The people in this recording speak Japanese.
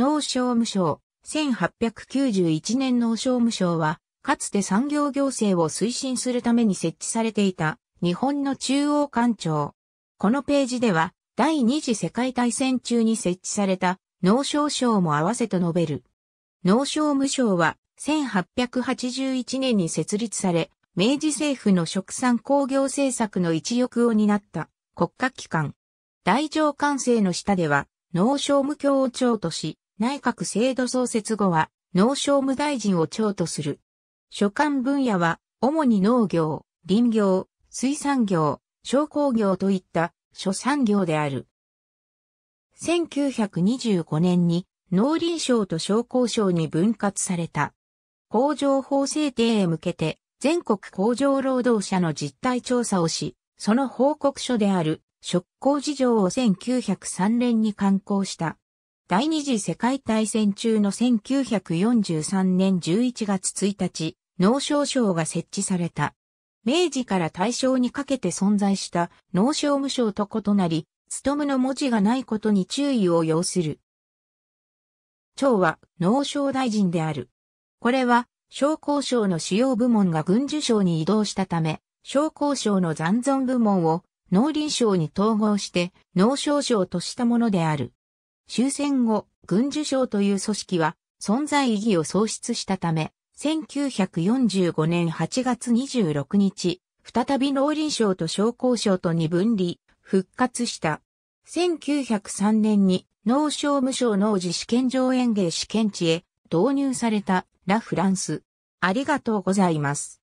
農商務省。1891年農商務省は、かつて産業行政を推進するために設置されていた日本の中央官庁。このページでは、第二次世界大戦中に設置された農商省も合わせと述べる。農商務省は1881年に設立され、明治政府の殖産工業政策の一翼を担った国家機関。太政官制の下では農商務卿を長とし、内閣制度創設後は農商務大臣を長とする。所管分野は主に農業、林業、水産業、商工業といった諸産業である。1925年に農林省と商工省に分割された。工場法制定へ向けて全国工場労働者の実態調査をし、その報告書である職工事情を1903年に刊行した。第二次世界大戦中の1943年11月1日、農商省が設置された。明治から大正にかけて存在した農商務省と異なり、務の文字がないことに注意を要する。長は農商大臣である。これは商工省の主要部門が軍需省に移動したため、商工省の残存部門を農林省に統合して農商省としたものである。終戦後、軍需省という組織は存在意義を喪失したため、1945年8月26日、再び農林省と商工省とに分離、復活した。1903年に農商務省農事試験場園芸試験地へ導入されたラ・フランス。ありがとうございます。